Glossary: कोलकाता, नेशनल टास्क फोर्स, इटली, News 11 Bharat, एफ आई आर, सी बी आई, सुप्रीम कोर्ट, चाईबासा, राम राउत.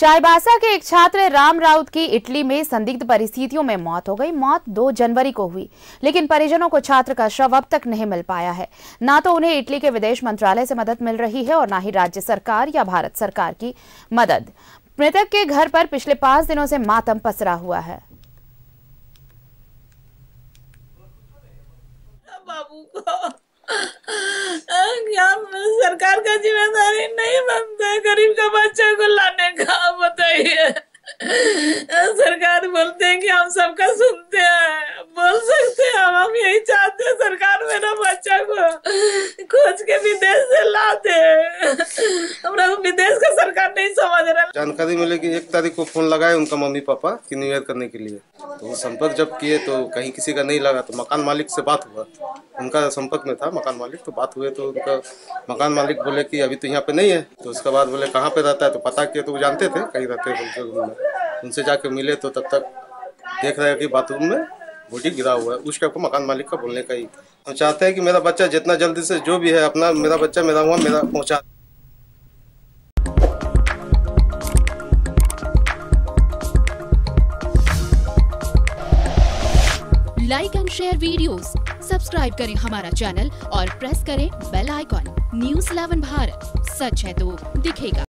चाईबासा के एक छात्र राम राउत की इटली में संदिग्ध परिस्थितियों में मौत हो गई। मौत 2 जनवरी को हुई, लेकिन परिजनों को छात्र का शव अब तक नहीं मिल पाया है। ना तो उन्हें इटली के विदेश मंत्रालय से मदद मिल रही है और ना ही राज्य सरकार या भारत सरकार की मदद। मृतक के घर पर पिछले 5 दिनों से मातम पसरा हुआ है। बाबू को क्या सरकार का जिम्मेदारी नहीं बनता गरीब का बच्चा को लाने का? बताइए, सरकार बोलते हैं कि हम सबका सुनते हैं, बोल सकते हैं हम यही चाहते हैं सरकार मेरा बच्चा को खोज के विदेश से लाते हैं। हमरा विदेश का सरकार नहीं समझ रहा। जानकारी मिले कि 1 तारीख को फोन लगाए उनका मम्मी पापा कि न्यू ईयर करने के लिए, तो संपर्क जब किए तो कहीं किसी का नहीं लगा, तो मकान मालिक से बात हुआ। उनका संपर्क में था मकान मालिक, तो बात हुए तो उनका मकान मालिक बोले कि अभी तो यहाँ पे नहीं है। तो उसके बाद बोले कहाँ पे रहता है, तो पता किया तो वो जानते थे कहीं रहते हैं। उनसे जाके मिले तो तब तक देख रहे हैं कि बाथरूम में बॉडी गिरा हुआ है। उसके आपको मकान मालिक का बोलने का ही हम चाहते हैं कि मेरा बच्चा जितना जल्दी से जो भी है अपना मेरा बच्चा मेरा हुआ मेरा पहुँचा। Like and share videos, subscribe करें हमारा चैनल और प्रेस करें बेल आइकॉन। न्यूज 11 भारत, सच है तो दिखेगा।